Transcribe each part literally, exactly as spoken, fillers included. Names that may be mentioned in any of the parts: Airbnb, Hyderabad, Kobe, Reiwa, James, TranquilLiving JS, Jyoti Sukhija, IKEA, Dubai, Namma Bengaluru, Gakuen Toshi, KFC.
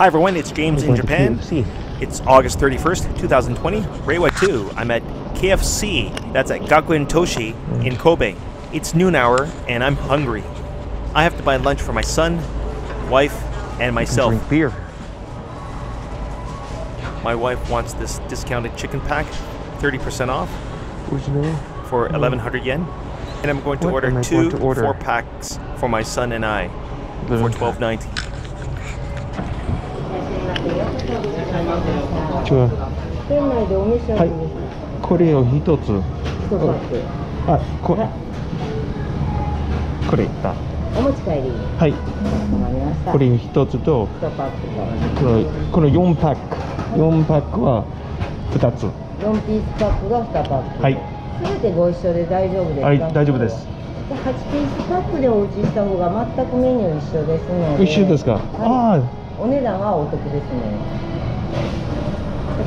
Hi everyone, it's James in Japan. It's August thirty-first, two thousand twenty, Reiwa two. I'm at K F C, that's at Gakuen Toshi in Kobe. It's noon hour and I'm hungry. I have to buy lunch for my son, wife, and myself. Drink beer. My wife wants this discounted chicken pack, thirty percent off, for eleven hundred yen. And I'm going to order two four packs for my son and I for twelve ninety. four pack. 全てご一緒で大丈夫ですか？はい、大丈夫です。はちピースパックでお打ちした方が全くメニュー一緒ですので。一緒ですか？はい。お値段はお得ですね。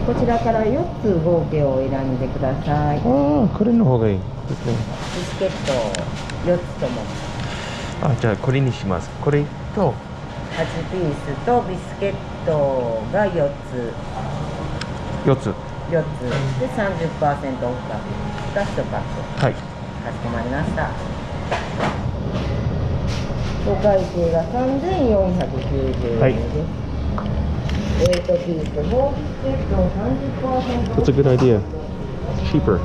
こちらからよっつ合計を選んでください。ああ、これの方がいいですね。ビスケットよっつとも。あ、じゃあこれにします。これとはちピースとビスケットがよっつ。よっつ。 よっつで さんじゅっパーセント オフがふたつパック。はい、かしこまりました。お会計がさんぜんよんひゃくきゅうじゅうえんです。エイトピースもビスケット さんじゅっパーセント That's a good idea. It's cheaper.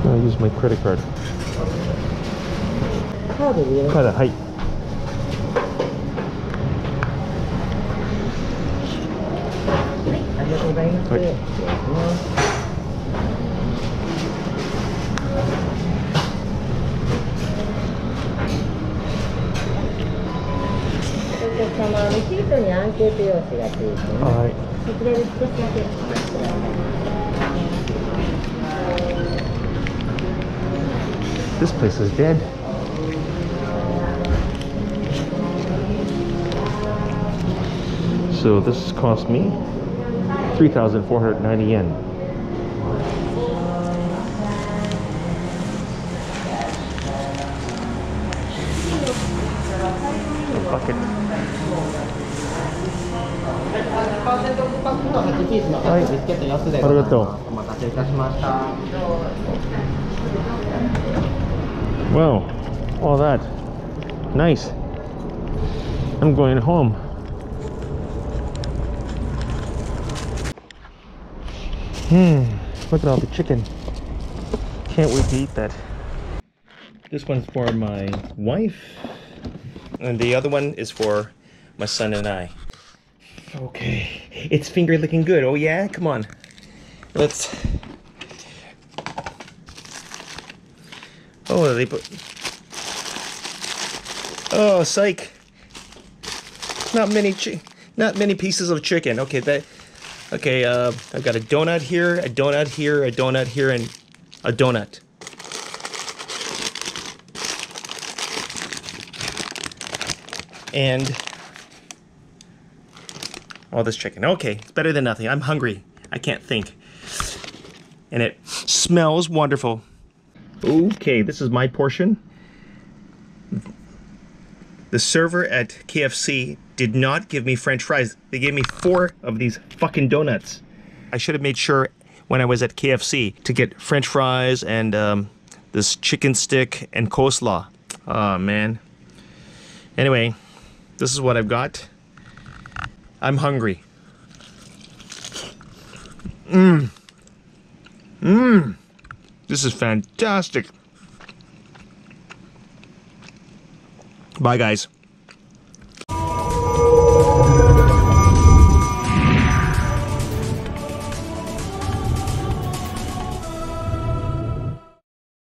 Can I use my credit card? カードでカード、はい。はい、ありがとうございます。はい。お客様、レシートにアンケート用紙がついています。はい。そちらで少しだけ。This place is dead. So this cost me three thousand four hundred ninety yen. A bucket. Wow, all that. Nice. I'm going home. Hmm, look at all the chicken. Can't wait to eat that. This one's for my wife. And the other one is for my son and I. Okay, it's finger looking good. Oh yeah, come on. Let's... Oh, they put... Oh, psych. Not many chi- Not many pieces of chicken. Okay, that... Okay, uh, I've got a donut here, a donut here, a donut here, and a donut. And all this chicken. Okay, it's better than nothing. I'm hungry. I can't think. And it smells wonderful. Okay, this is my portion. The server at K F C did not give me French fries. They gave me four of these fucking donuts. I should have made sure when I was at K F C to get French fries and um, this chicken stick and coleslaw. Oh man. Anyway, this is what I've got. I'm hungry. Mmm. Mmm. This is fantastic. Bye guys.